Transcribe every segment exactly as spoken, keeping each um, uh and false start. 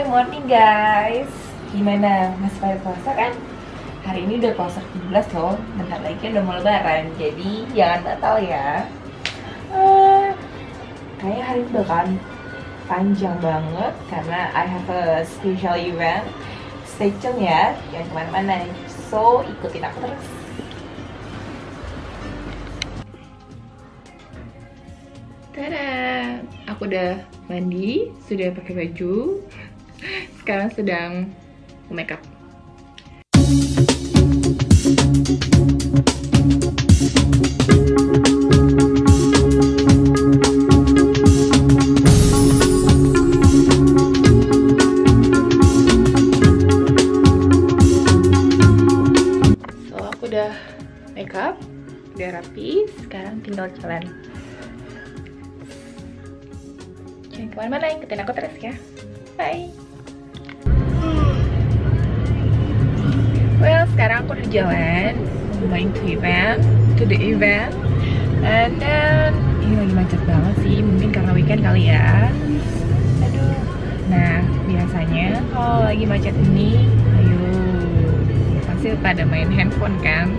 Hari morning guys, gimana? Masih pada puasa kan? Hari ini udah puasa tujuh belas loh, bentar lagi udah mau lebaran, jadi jangan batal ya. uh, Kayaknya hari itu kan panjang banget karena I have a special event. Stay tune ya, jangan kemana-mana, so ikutin aku terus. Tada! Aku udah mandi, sudah pakai baju. Sekarang sedang make up. So, aku udah make up, udah rapi, sekarang tinggal jalan. Kemana-mana, ikutin aku terus ya. Bye. Well, sekarang aku udah jalan, going to event, to the event, and then ini lagi macet banget sih, mungkin karena weekend kali ya. Aduh. Nah, biasanya kalau lagi macet ini, ayo pasti pada main handphone kan.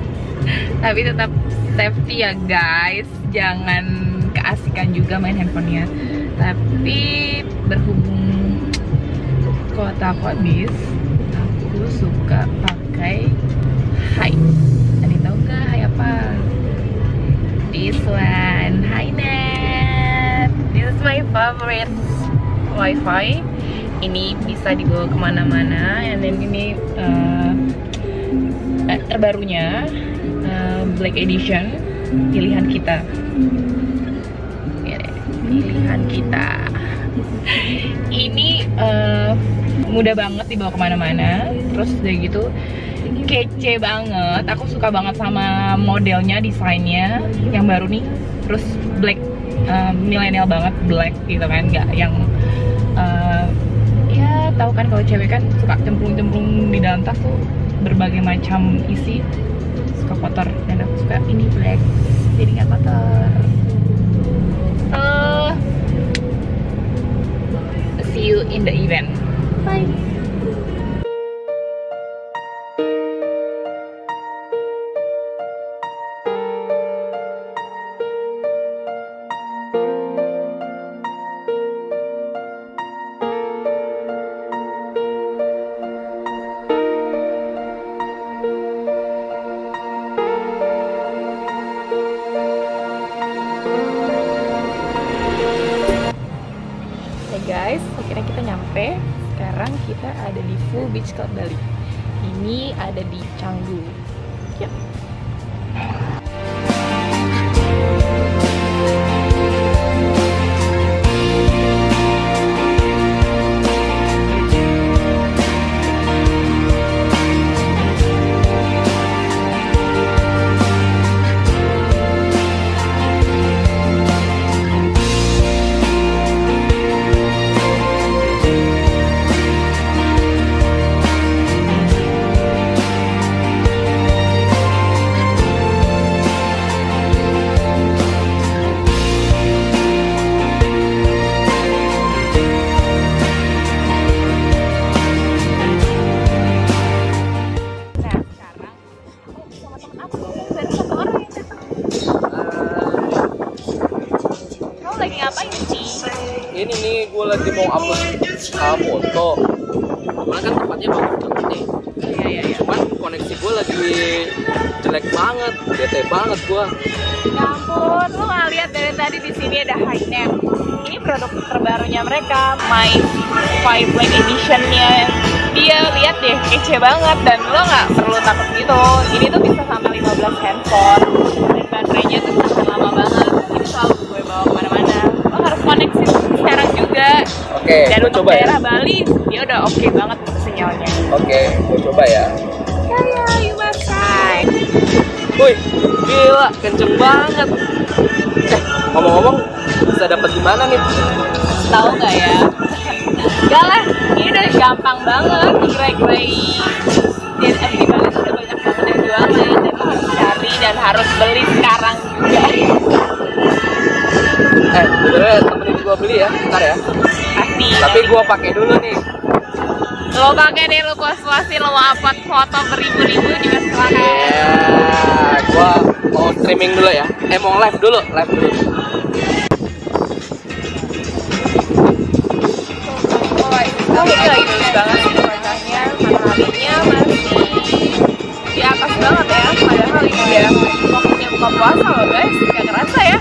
Tapi tetap safety ya guys, jangan keasikan juga main handphonenya. Tapi berhubung kota aku habis, aku suka pakai Hi. Nanti tahu nggak Hi apa? This one, Hinet. This is my favorite wifi. Ini bisa dibawa kemana-mana. And then ini uh, terbarunya uh, Black Edition pilihan kita. Pilihan kita ini uh, mudah banget dibawa kemana-mana, terus udah gitu kece banget. Aku suka banget sama modelnya, desainnya yang baru nih. Terus black, uh, milenial banget, black gitu kan, nggak yang uh, ya tahu kan kalau cewek kan suka cemplung-cemplung di dalam tas tuh berbagai macam isi, suka kotor. Dan aku suka ini black jadi nggak kotor. Uh, see you in the event. Bye. Guys, akhirnya kita nyampe. Sekarang kita ada di Full Beach Club Bali. Ini ada di Canggu. Yep. Bete banget gua. Ya ampun, lu nggak lihat dari tadi di sini ada Hinet. Ini produk terbarunya mereka, My Five Black Edition-nya. Dia lihat deh, kece banget dan lo nggak perlu takut gitu. Ini tuh bisa sampai lima belas handphone dan baterainya tuh tahan lama banget. Ini selalu gue bawa kemana-mana. Lo harus koneksi sekarang juga. Oke. Okay, dan untuk coba daerah ya. Bali, dia udah oke okay banget untuk sinyalnya. Oke, okay, gue coba ya. Hello, you must try. Wih, gila, kenceng banget. Eh, ngomong-ngomong, bisa dapat di mana nih? Tahu nggak ya? Gak lah, ini udah gampang banget. Di Great Buy dan F B banget udah banyak banget yang jualan. Dan harus cari dan harus beli sekarang juga. Eh, bener-bener temenin gue beli ya, ntar ya. Pasti. Tapi gue pakai dulu nih. Kalau pakai deh lo puas-puasin, lo mau upload foto beribu-ribu juga silahkan. Yeah, gua mau streaming dulu ya. Eh mau live dulu, live dulu. Oh, ini lagi bagus banget gitu cuacanya, mataharinya masih di atas banget ya. Padahal ini udah waktunya buka puasa loh guys, gak kerasa ya.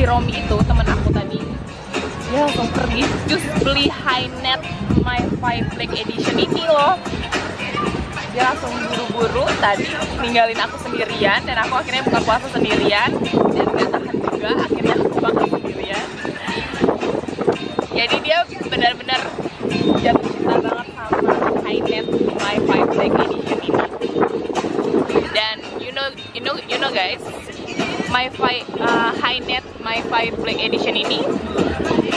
Si Romi itu temen aku tadi, dia langsung pergi just beli Hinet My Five Black Edition ini loh. Dia langsung buru-buru tadi ninggalin aku sendirian, dan aku akhirnya buka puasa sendirian dan gak tahan juga, akhirnya aku makan sendirian. Jadi dia benar-benar jatuh cinta banget sama Hinet My Five Black Edition ini. Dan you know, you know, you know guys. My five, uh, Hinet My Five Black Edition ini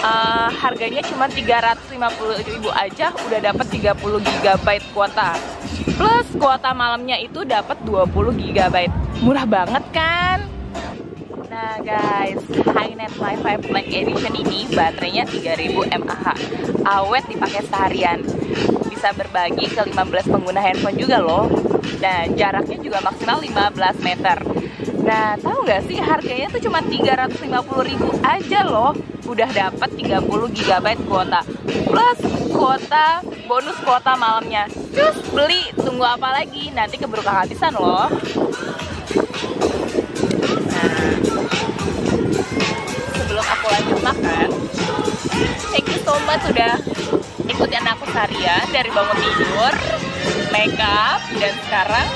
uh, harganya cuma tiga ratus lima puluh ribu aja, udah dapat tiga puluh giga byte kuota. Plus kuota malamnya itu dapat dua puluh giga byte. Murah banget kan? Nah guys, Hinet My Five Black Edition ini baterainya tiga ribu mAh. Awet dipakai seharian. Bisa berbagi ke lima belas pengguna handphone juga loh. Dan jaraknya juga maksimal lima belas meter. Nah, tahu nggak sih harganya tuh cuma tiga ratus lima puluh ribu aja loh. Udah dapat tiga puluh giga byte kuota. Plus kuota, bonus kuota malamnya. Cus, beli, tunggu apa lagi? Nanti keburu kehabisan loh. Nah, sebelum aku lanjut makan, thank you so much udah ikutin aku seharian dari bangun tidur, make up, dan sekarang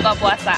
buka puasa.